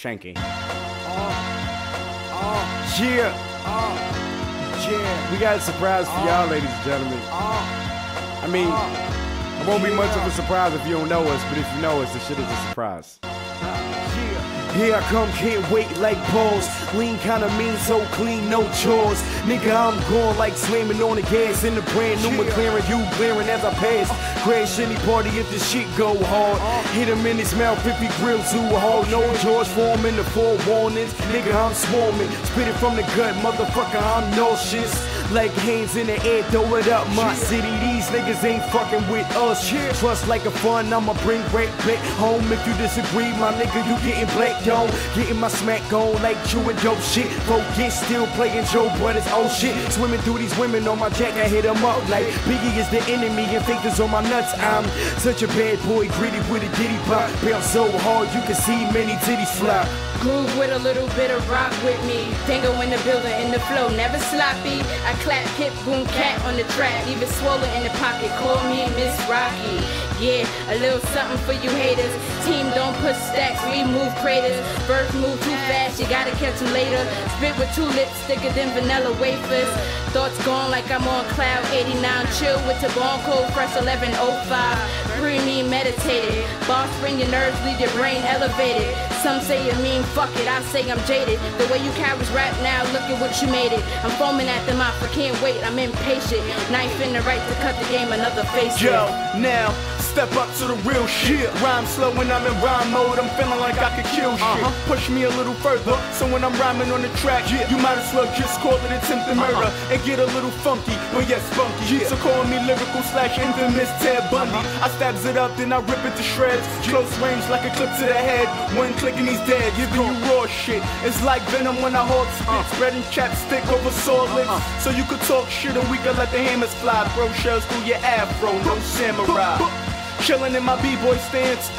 Shanky. Oh, yeah. Oh, yeah. We got a surprise for y'all, ladies and gentlemen. I mean, it won't be much of a surprise if you don't know us, but if you know us, this shit is a surprise. Here I come, can't wait like balls. Lean kinda mean, so clean, no chores. Nigga, I'm going like slamming on the gas in the brand new McLaren, you glaring as I pass. Grand shitty party if the shit go hard. Hit him in his mouth if he grills too hard. No George Foreman, the forewarnings. Nigga, I'm swarming. Spit it from the gut, motherfucker, I'm nauseous. Like hands in the air, throw it up, my city. These niggas ain't fucking with us. Trust like a fun, I'ma bring right back home. If you disagree, my nigga, you getting black. Yo, getting my smack on like chewing dope shit. Focus, still playing Joe Brothers, oh shit. Swimming through these women on my jack, I hit them up like Biggie is the enemy and fakers on my nuts. I'm such a bad boy, gritty with a diddy pop. Bounce so hard, you can see many titties flop. Move with a little bit of rock with me. Tango in the building, in the flow, never sloppy. I clap, hip, boom, cat on the track. Leave it swollen in the pocket, call me Miss Rocky. Yeah, a little something for you haters. Team don't push stacks, we move craters. Birds move too fast, you gotta catch them later. Spit with two lips, thicker than vanilla wafers. Thoughts gone like I'm on cloud 89. Chill with Tabonco, fresh 1105. Premium meditated. Boss, bring your nerves, leave your brain elevated. Some say you mean, fuck it, I say I'm jaded. The way you cowards rap now, look at what you made it. I'm foaming at the mouth, I can't wait, I'm impatient. Knife in the right to cut the game, another face. Yo, now step up to the real shit. Rhyme slow when I'm in rhyme mode, I'm feeling like I could kill shit. Push me a little further, so when I'm rhyming on the track, you might as well just call it attempted murder. And get a little funky, but yes, funky. So call me lyrical slash infamous Ted Bundy. I stabs it up, then I rip it to shreds. Close range like a clip to the head. One click and he's dead. Giving you raw shit. It's like venom when I hawk spit. Spreading chapstick over sore lips. So you could talk shit and we could let the hammers fly. Throw shells through your afro, no samurai. Chillin' in my b-boy stance,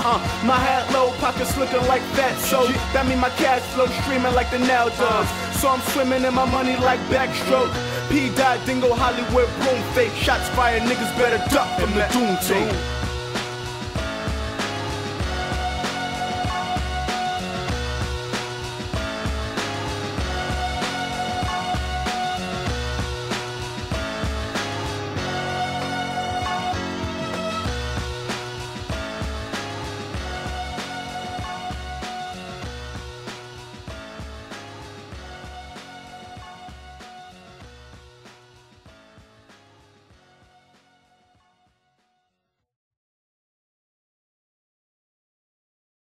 my hat low, pockets looking like that, so that mean my cash flow streaming like the now does, so I'm swimming in my money like backstroke. P. Dot, Dingo, Hollywood, boom, fake shots fire, niggas better duck from the Doom Tape.